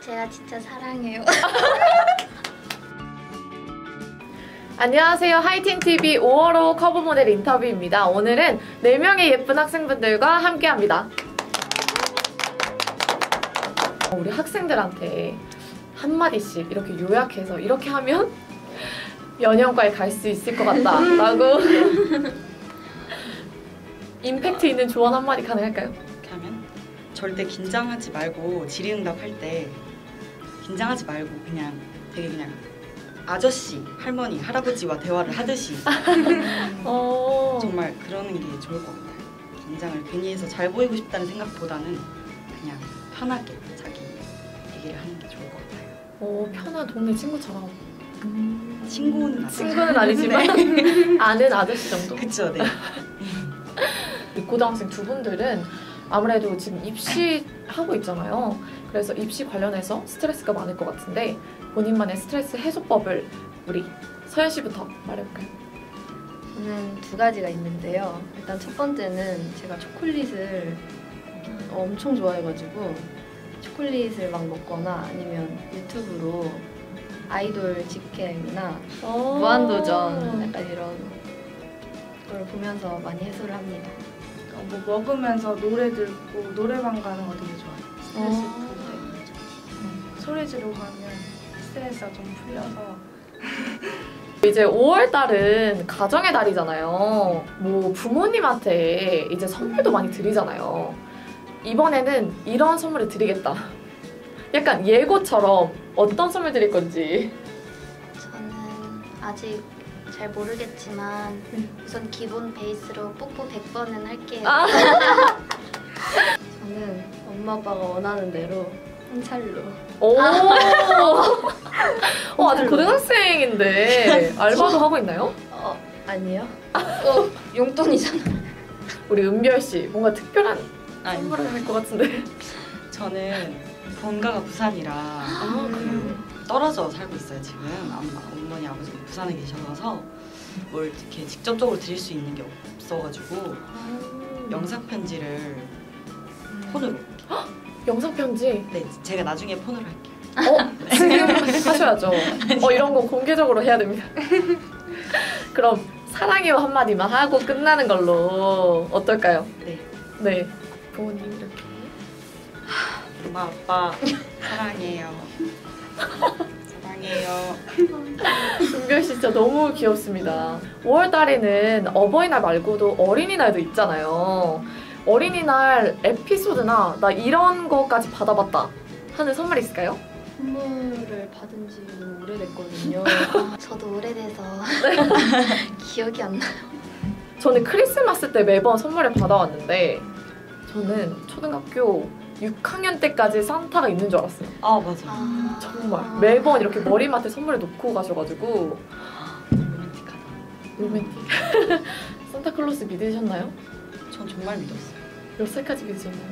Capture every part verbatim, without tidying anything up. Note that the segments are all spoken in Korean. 제가 진짜 사랑해요. 안녕하세요. 하이틴티비 오월호 커버모델 인터뷰입니다. 오늘은 네 명의 예쁜 학생분들과 함께합니다. 우리 학생들한테 한마디씩 이렇게 요약해서 이렇게 하면 연예과에 갈 수 있을 것 같다 라고 임팩트 있는 조언 한마디 가능할까요? 이렇게 하면 절대 긴장하지 말고 질의응답 할 때 긴장하지 말고 그냥 되게 그냥 아저씨, 할머니, 할아버지와 대화를 하듯이 어... 정말 그러는 게 좋을 것 같아요. 긴장을 괜히 해서 잘 보이고 싶다는 생각보다는 그냥 편하게 자기 얘기를 하는 게 좋을 것 같아요. 오, 편한 동네 친구처럼. 음... 친구는 아니죠. 친구는 아니지만 네. 아는 아저씨 정도? 그쵸, 네. 고등학생 두 분들은 아무래도 지금 입시하고 있잖아요. 그래서 입시 관련해서 스트레스가 많을 것 같은데 본인만의 스트레스 해소법을 우리 서연 씨부터 말해볼까요? 저는 두 가지가 있는데요. 일단 첫 번째는 제가 초콜릿을 엄청 좋아해가지고 초콜릿을 막 먹거나 아니면 유튜브로 아이돌 직캠이나 무한도전 약간 이런 걸 보면서 많이 해소를 합니다. 뭐 먹으면서 노래 듣고 노래방 가는 거 되게 좋아요. 스트레스 풀어요. 네. 소리 지르고 가면 스트레스가 좀 풀려서. 이제 오월 달은 가정의 달이잖아요. 뭐 부모님한테 이제 선물도 많이 드리잖아요. 이번에는 이런 선물을 드리겠다. 약간 예고처럼 어떤 선물 드릴 건지. 저는 아직 잘 모르겠지만 우선 기본 베이스로 뽀뽀 백 번은 할게요. 아. 저는 엄마 아빠가 원하는 대로 한찰로. 오. 아. 어, 아직 고등학생인데 알바도 하고 있나요? 어, 아니요. 어, 용돈이잖아. 우리 은별 씨 뭔가 특별한 선물을 할 것 같은데. 저는 본가가 부산이라. 아, 그래요. 떨어져 살고 있어요. 지금 엄마, 어머니, 아버지 부산에 계셔서 뭘 이렇게 직접적으로 드릴 수 있는 게 없어가지고 아 영상 편지를 음. 폰으로. 헉! 영상 편지? 네, 제가 나중에 폰으로 할게요. 어? 지금 하셔야죠. 어, 이런 거 공개적으로 해야 됩니다. 그럼 사랑해요 한마디만 하고 끝나는 걸로 어떨까요? 네. 네. 부모님 이렇게. 엄마, 아빠 사랑해요. 사랑해요. 은별 씨 진짜 너무 귀엽습니다. 오월 달에는 어버이날 말고도 어린이날도 있잖아요. 어린이날 에피소드나 나 이런 거까지 받아봤다 하는 선물 있을까요? 선물을 받은 지 너무 오래됐거든요. 저도 오래돼서 기억이 안 나요. 저는 크리스마스 때 매번 선물을 받아왔는데 저는 초등학교 육 학년 때까지 산타가 있는 줄 알았어요. 아, 맞아. 아, 정말 아. 매번 이렇게 머리맡에 선물을 놓고 가셔가지고 로맨틱하다. 로맨틱. 산타클로스 믿으셨나요? 전 정말 믿었어요. 몇 살까지 믿으셨나요?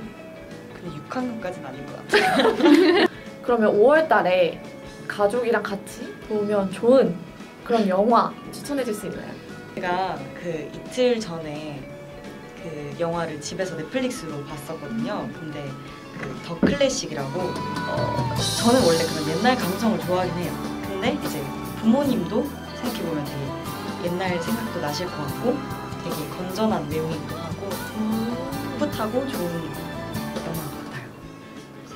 근데 육 학년까지는 아닌 것 같아요. 그러면 오월 달에 가족이랑 같이 보면 좋은 그런 영화 추천해줄 수 있나요? 제가 그 이틀 전에 그 영화를 집에서 넷플릭스로 봤었거든요. 근데 그 더 클래식이라고 어, 저는 원래 그런 옛날 감성을 좋아하긴 해요. 근데 이제 부모님도 생각해보면 되게 옛날 생각도 나실 것 같고 되게 건전한 내용이기도 하고 음. 풋풋하고 좋은 영화인 것 같아요.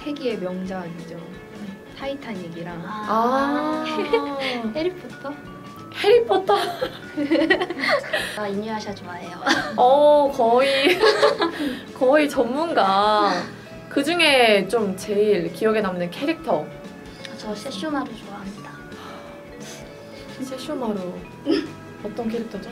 세기의 명작이죠. 네. 타이타닉이랑 아 해리포터? 해리포터? 나 인유아샤 좋아해요. 어, 거의 거의 전문가. 그 중에 좀 제일 기억에 남는 캐릭터. 저 세슈마루 좋아합니다. 세슈마루 어떤 캐릭터죠?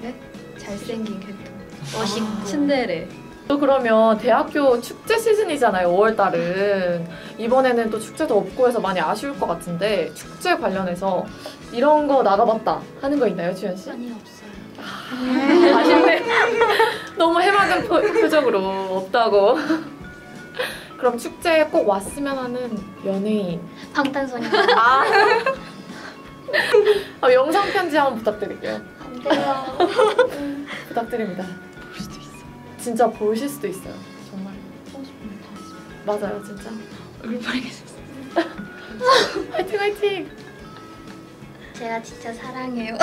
네? 잘생긴 캐릭터. 멋있고 아, 츤데레. 또 그러면 대학교 축제 시즌이잖아요. 오월 달은 이번에는 또 축제도 없고 해서 많이 아쉬울 것 같은데 축제 관련해서 이런 거 나가봤다 하는 거 있나요, 주연 씨? 아니, 없어요. 아, 아쉽네. 너무 해맑은 포, 표정으로 없다고. 그럼 축제에 꼭 왔으면 하는 연예인. 방탄소년단. 아. 아, 영상 편지 한번 부탁드릴게요. 안 돼요. 음, 부탁드립니다. 진짜 보실 수도 있어요. 정말. 맞아요, 진짜. 얼굴 빨개졌어. 화이팅 화이팅. 제가 진짜 사랑해요.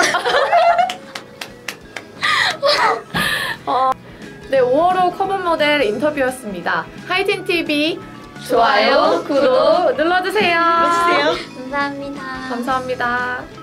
어, 네, 오월호 커먼 모델 인터뷰였습니다. 하이틴티비 좋아요, 구독 눌러주세요. 눌러주세요. 감사합니다. 감사합니다.